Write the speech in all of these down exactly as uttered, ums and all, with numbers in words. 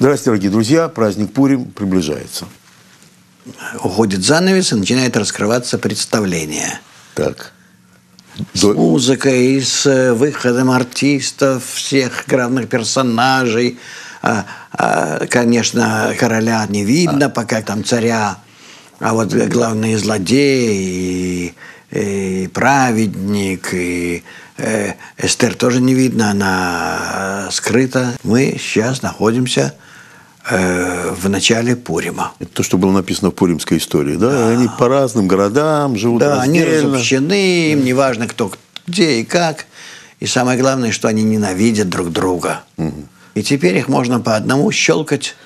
Здравствуйте, дорогие друзья. Праздник Пурим приближается. Уходит занавес, и начинает раскрываться представление. Так. С До... музыкой, с выходом артистов, всех главных персонажей. А, а, конечно, короля не видно, а. пока там царя. А вот главные злодеи, и, и праведник, и э, Эстер тоже не видно, она скрыта. Мы сейчас находимся э, в начале Пурима. Это то, что было написано в пуримской истории, да? да. Они по разным городам живут да, раздельно. Да, они разобщены, им не важно, кто где и как. И самое главное, что они ненавидят друг друга. Угу. И теперь их можно по одному щелкать.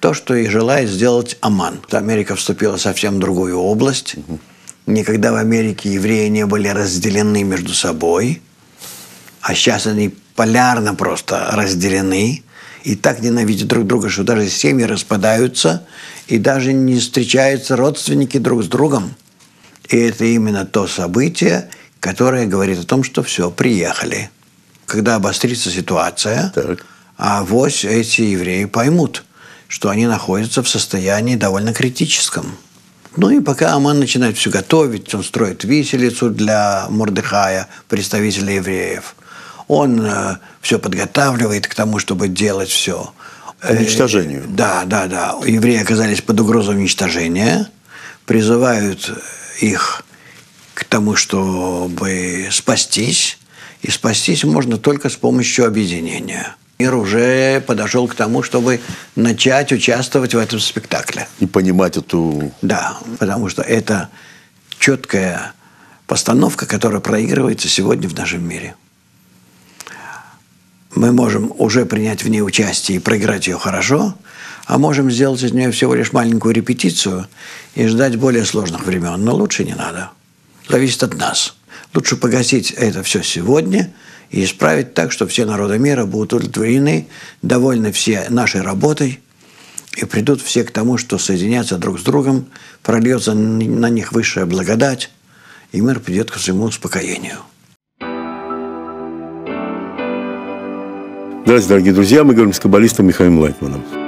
То, что и желает сделать Аман. Америка вступила в совсем другую область. Угу. Никогда в Америке евреи не были разделены между собой. А сейчас они полярно просто разделены. И так ненавидят друг друга, что даже семьи распадаются. И даже не встречаются родственники друг с другом. И это именно то событие, которое говорит о том, что все, приехали. Когда обострится ситуация, так. авось эти евреи поймут, что они находятся в состоянии довольно критическом. Ну и пока Аман начинает все готовить, он строит виселицу для Мордехая, представителя евреев. Он э, все подготавливает к тому, чтобы делать все. К уничтожению. Э, да, да, да. Евреи оказались под угрозой уничтожения. Призывают их к тому, чтобы спастись. И спастись можно только с помощью объединения. Мир уже подошел к тому, чтобы начать участвовать в этом спектакле. И понимать эту... Да, потому что это четкая постановка, которая проигрывается сегодня в нашем мире. Мы можем уже принять в ней участие и проиграть ее хорошо, а можем сделать из нее всего лишь маленькую репетицию и ждать более сложных времен. Но лучше не надо. Зависит от нас. Лучше погасить это все сегодня и исправить так, что все народы мира будут удовлетворены, довольны все нашей работой, и придут все к тому, что соединятся друг с другом, прольется на них высшая благодать, и мир придет к своему успокоению. Здравствуйте, дорогие друзья. Мы говорим с каббалистом Михаилом Лайтманом.